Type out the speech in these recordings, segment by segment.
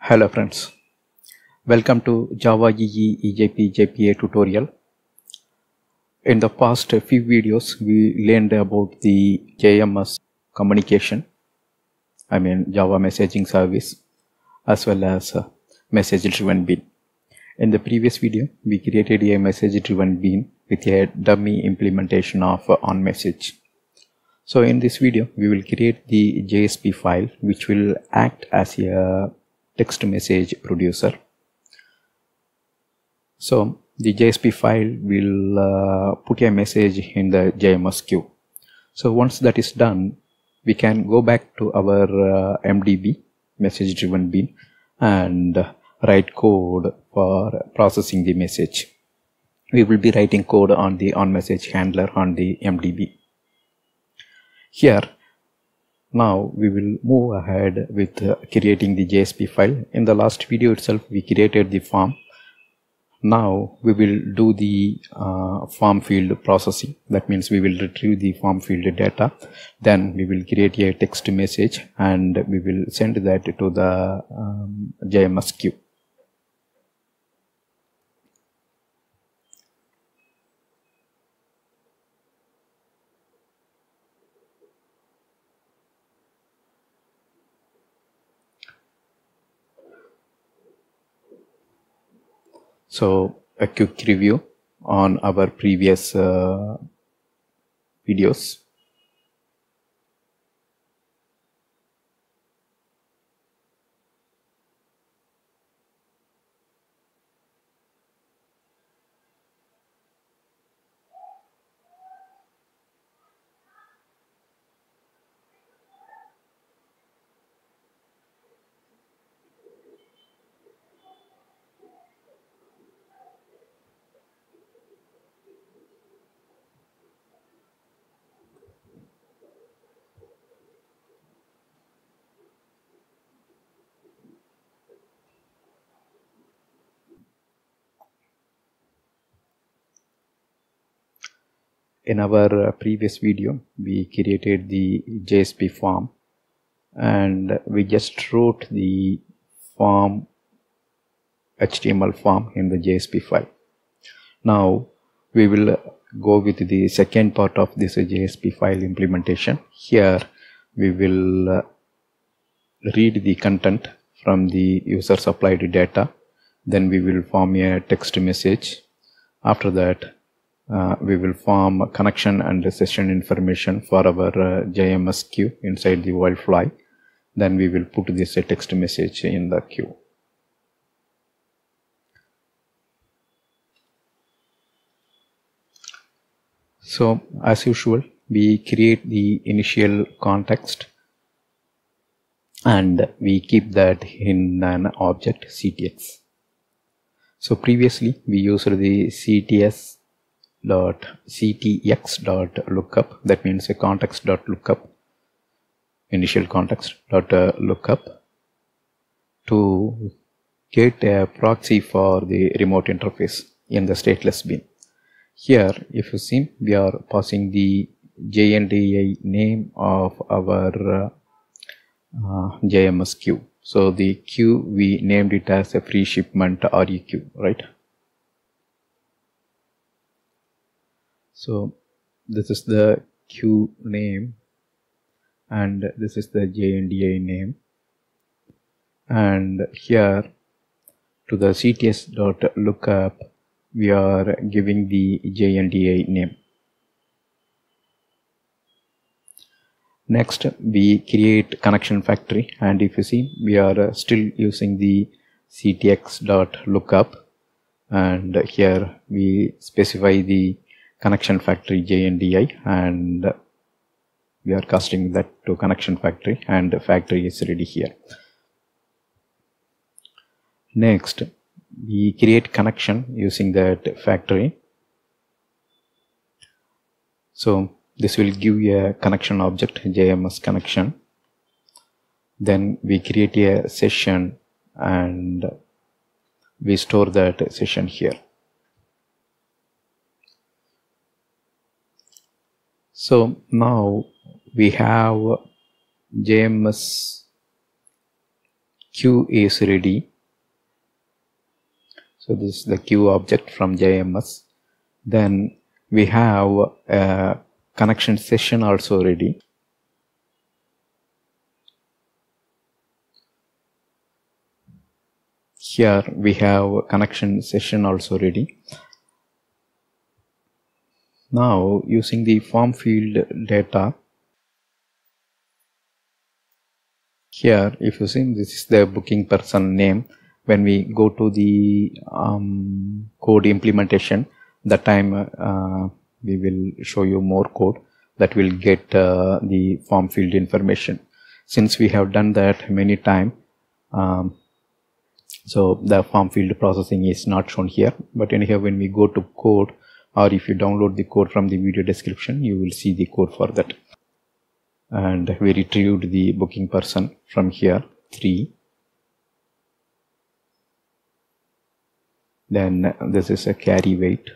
Hello friends, welcome to Java EE EJP JPA tutorial. In the past few videos we learned about the JMS communication, I mean Java messaging service, as well as message driven bean. In the previous video we created a message driven bean with a dummy implementation of on message. So in this video we will create the JSP file which will act as a text message producer. So the JSP file will put a message in the JMS queue. So once that is done, we can go back to our MDB, message driven bean, and write code for processing the message. We will be writing code on the on message handler on the MDB. Here now we will move ahead with creating the JSP file. In the last video itself we created the form. Now we will do the form field processing. That means we will retrieve the form field data, then we will create a text message and we will send that to the JMS queue. So a quick review on our previous videos. In our previous video, we created the JSP form and we just wrote the form HTML form in the JSP file. Now we will go with the second part of this JSP file implementation. Here we will read the content from the user supplied data. Then we will form a text message. After that, we will form a connection and session information for our JMS queue inside the WildFly. Then we will put this text message in the queue. So as usual, we create the initial context and we keep that in an object CTX. So previously we used the CTX.lookup, that means a context.lookup, initial context.lookup, to get a proxy for the remote interface in the stateless bin. Here if you see, we are passing the JNDI name of our JMS queue. So the queue, we named it as a free shipment REQ, right? So this is the queue name and this is the JNDI name, and here to the CTS.lookup we are giving the JNDI name. Next we create connection factory, and if you see, we are still using the CTX.lookup, and here we specify the connection factory JNDI and we are casting that to connection factory, and the factory is ready here. Next we create connection using that factory. So this will give a connection object, JMS connection. Then we create a session and we store that session here. So now we have JMS queue is ready. So this is the queue object from JMS. Then we have a connection session also ready. Here we have a connection session also ready. Now using the form field data, here if you see, this is the booking person name. When we go to the code implementation, that time we will show you more code that will get the form field information. Since we have done that many times, so the form field processing is not shown here. But anyhow, when we go to code, or if you download the code from the video description, you will see the code for that. And we retrieved the booking person from here, 3. Then this is a carry weight.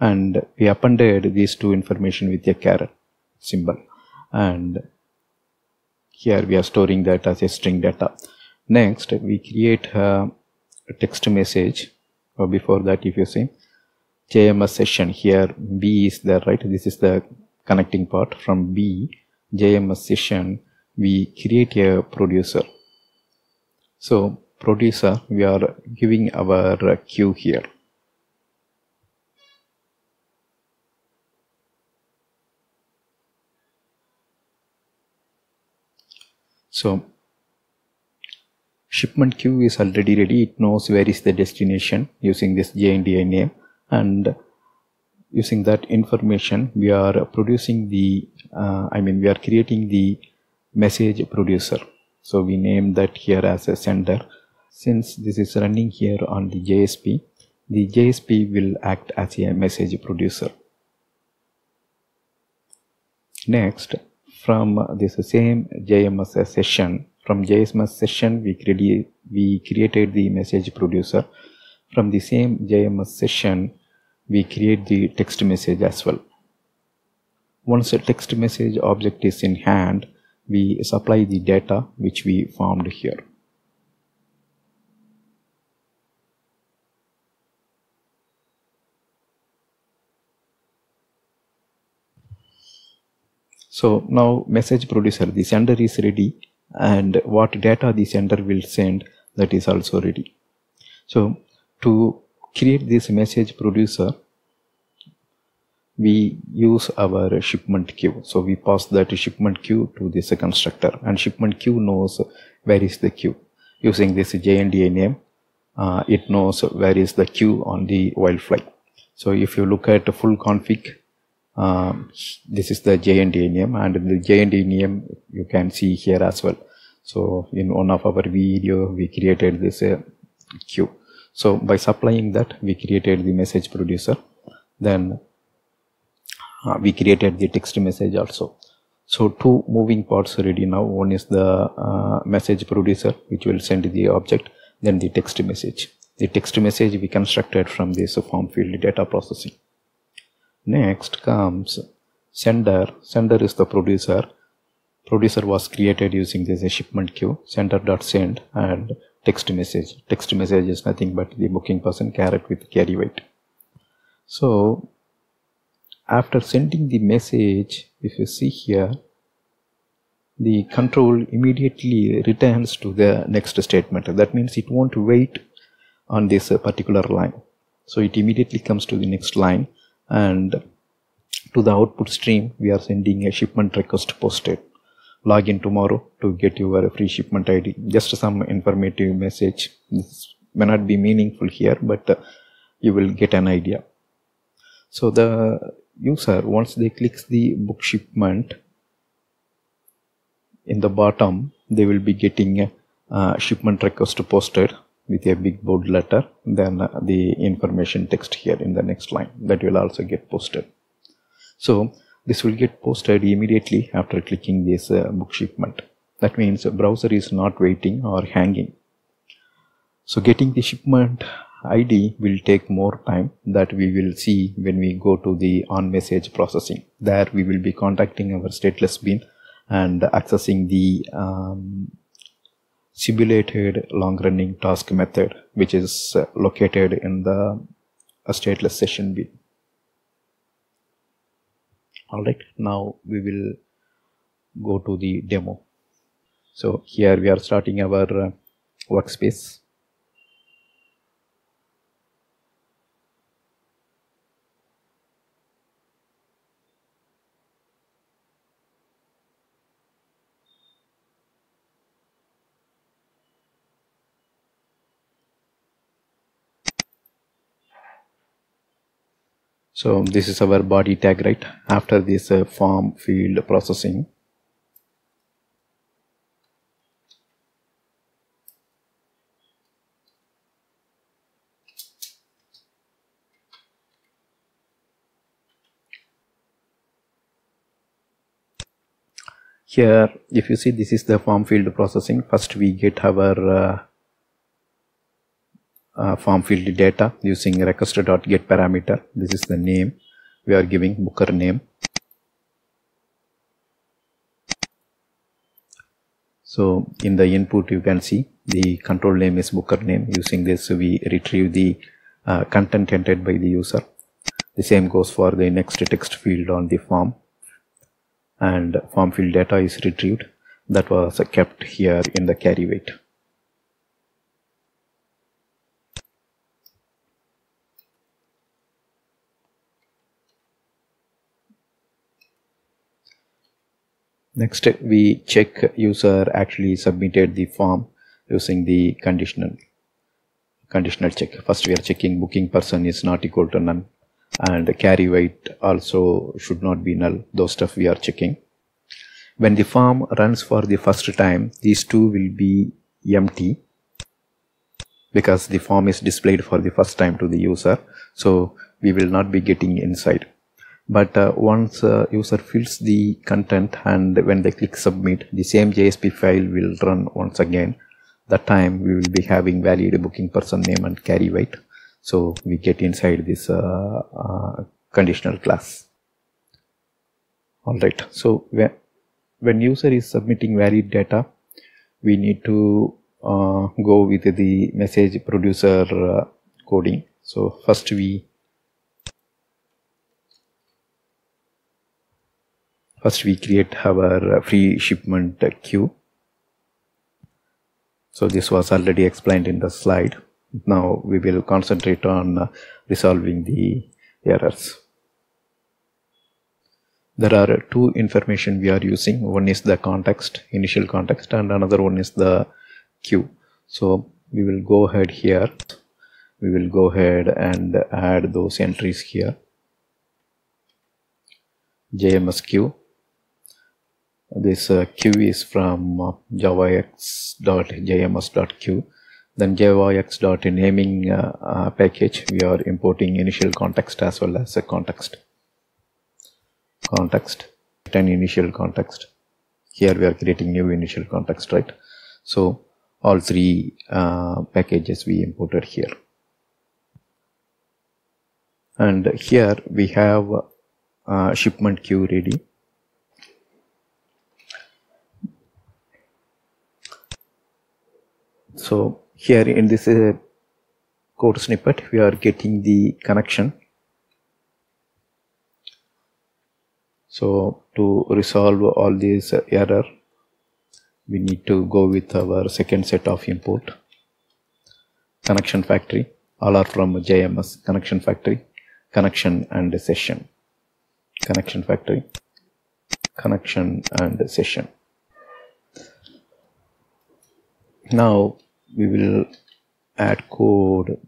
And we appended these two information with a caret symbol. And here we are storing that as a string data. Next, we create a text message. Or before that, if you see, JMS session here, B is there, right? This is the connecting part. From B, JMS session, we create a producer. So, producer, we are giving our queue here. So, shipment queue is already ready. It knows where is the destination using this JNDI name. And using that information, we are producing the, we are creating the message producer. So we name that here as a sender. Since this is running here on the JSP will act as a message producer. Next, from this same JMS session, from JMS session, we created the message producer. From the same JMS session, we create the text message as well. Once a text message object is in hand, we supply the data which we formed here. So now message producer, the sender is ready, and what data the sender will send, that is also ready. So to create this message producer, we use our shipment queue. So we pass that shipment queue to this constructor, and shipment queue knows where is the queue. Using this JNDI name, it knows where is the queue on the WildFly. So if you look at the full config, this is the JNDI name, and the JNDI name you can see here as well. So in one of our video, we created this queue. So by supplying that, we created the message producer. Then we created the text message also. So two moving parts ready now. One is the message producer, which will send the object, then the text message. The text message we constructed from this form field data processing. Next comes sender. Sender is the producer. Producer was created using this shipment queue, sender.send, and text message. Text message is nothing but the booking person caret with carry weight. So after sending the message, if you see here, the control immediately returns to the next statement. That means it won't wait on this particular line. So it immediately comes to the next line, and to the output stream we are sending a shipment request posted. Log in tomorrow to get your free shipment ID. Just some informative message. This may not be meaningful here, but you will get an idea. So the user, once they click the book shipment, in the bottom they will be getting a shipment request posted with a big bold letter, then the information text here in the next line, that will also get posted. So this will get posted immediately after clicking this book shipment. That means browser is not waiting or hanging. So getting the shipment ID will take more time, that we will see when we go to the on message processing. There we will be contacting our stateless bean and accessing the simulated long-running task method, which is located in the stateless session B. Alright, now we will go to the demo. So here we are starting our workspace. So this is our body tag, right? After this form field processing, here if you see, this is the form field processing. First we get our form field data using request.get parameter. This is the name we are giving, Booker name. So in the input you can see the control name is Booker name. Using this we retrieve the content entered by the user. The same goes for the next text field on the form, and form field data is retrieved. That was kept here in the carry weight. Next we check user actually submitted the form using the conditional check. First we are checking booking person is not equal to none, and carry weight also should not be null. Those stuff we are checking. When the form runs for the first time, these two will be empty because the form is displayed for the first time to the user, so we will not be getting inside. But once user fills the content, and when they click submit, the same JSP file will run once again. That time we will be having valid booking person name and carry weight, so we get inside this conditional class. Alright, so when user is submitting valid data, we need to go with the message producer coding. So first we create our free shipment queue. So this was already explained in the slide. Now we will concentrate on resolving the errors. There are two information we are using. One is the context, initial context, and another one is the queue. So we will go ahead here. We will go ahead and add those entries here. JMS queue. This queue is from javax.jms.queue. Then javax.naming package, we are importing initial context as well as a context. An initial context. Here we are creating new initial context, right? So all three packages we imported here. And here we have shipment queue ready. So here in this code snippet we are getting the connection. So to resolve all these error, we need to go with our second set of import. Connection factory, all are from JMS. Connection factory, connection and session. Connection factory, connection and session. Now we will add code.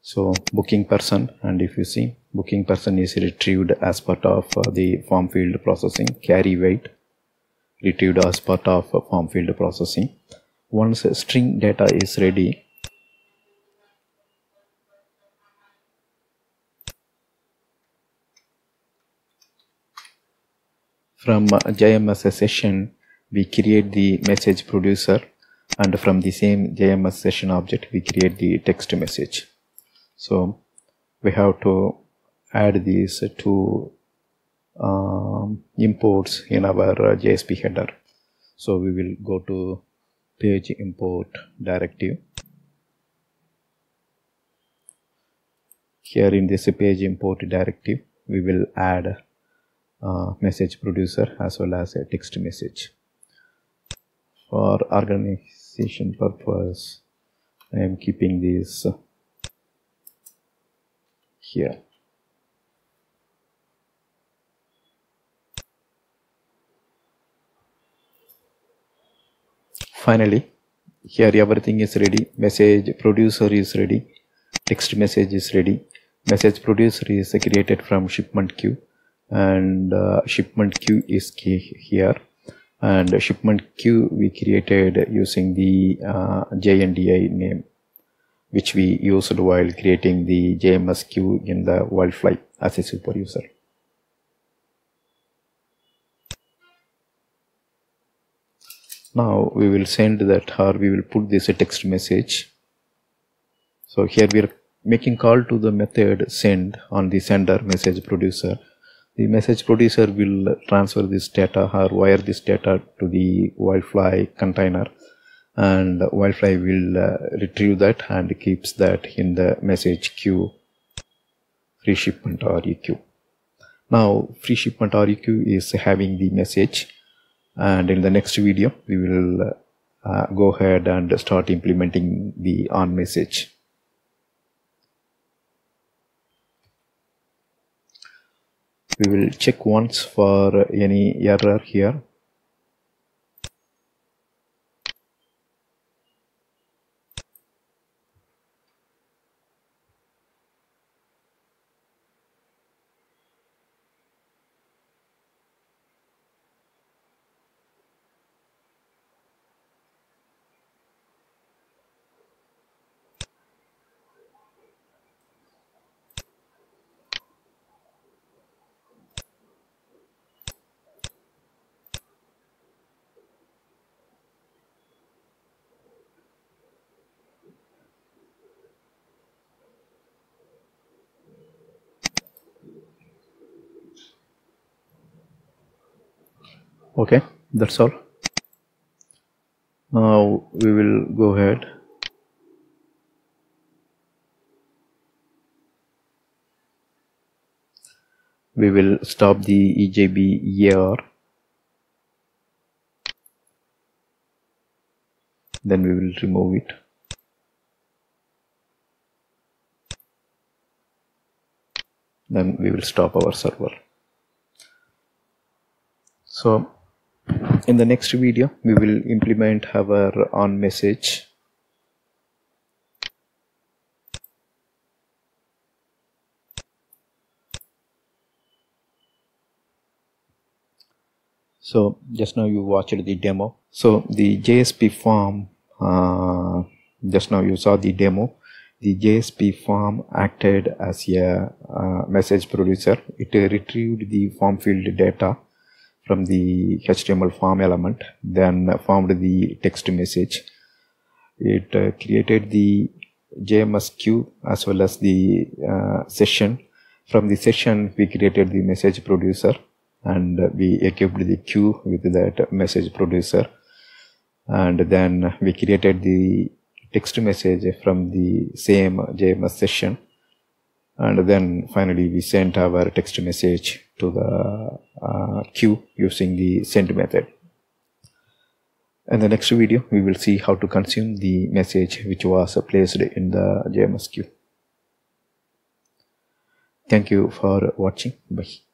So booking person, and if you see, booking person is retrieved as part of the form field processing. Carry weight retrieved as part of form field processing. Once string data is ready, from JMSSession we create the message producer, and from the same JMS session object we create the text message. So we have to add these two imports in our JSP header. So we will go to page import directive. Here in this page import directive, we will add a message producer as well as a text message. For organization purpose, I am keeping this here. Finally, here everything is ready. Message producer is ready. Text message is ready. Message producer is created from shipment queue, and shipment queue is key here. And shipment queue we created using the JNDI name, which we used while creating the JMS queue in the WildFly as a super user. Now we will send that, or we will put this a text message. So here we are making call to the method send on the sender message producer. The message producer will transfer this data or wire this data to the WildFly container, and WildFly will retrieve that and keeps that in the message queue, free shipment REQ. Now free shipment REQ is having the message, and in the next video we will go ahead and start implementing the on message. We will check once for any error here. Okay, that's all. Now we will go ahead. We will stop the EJB EAR. Then we will remove it. Then we will stop our server. So in the next video, we will implement our on message. So just now you watched the demo. So the JSP form, just now you saw the demo. The JSP form acted as a message producer. It retrieved the form field data from the HTML form element, then formed the text message. It created the JMS queue as well as the session. From the session, we created the message producer, and we equipped the queue with that message producer. And then we created the text message from the same JMS session. And then finally we sent our text message to the queue using the send method. In the next video, we will see how to consume the message which was placed in the JMS queue. Thank you for watching. Bye.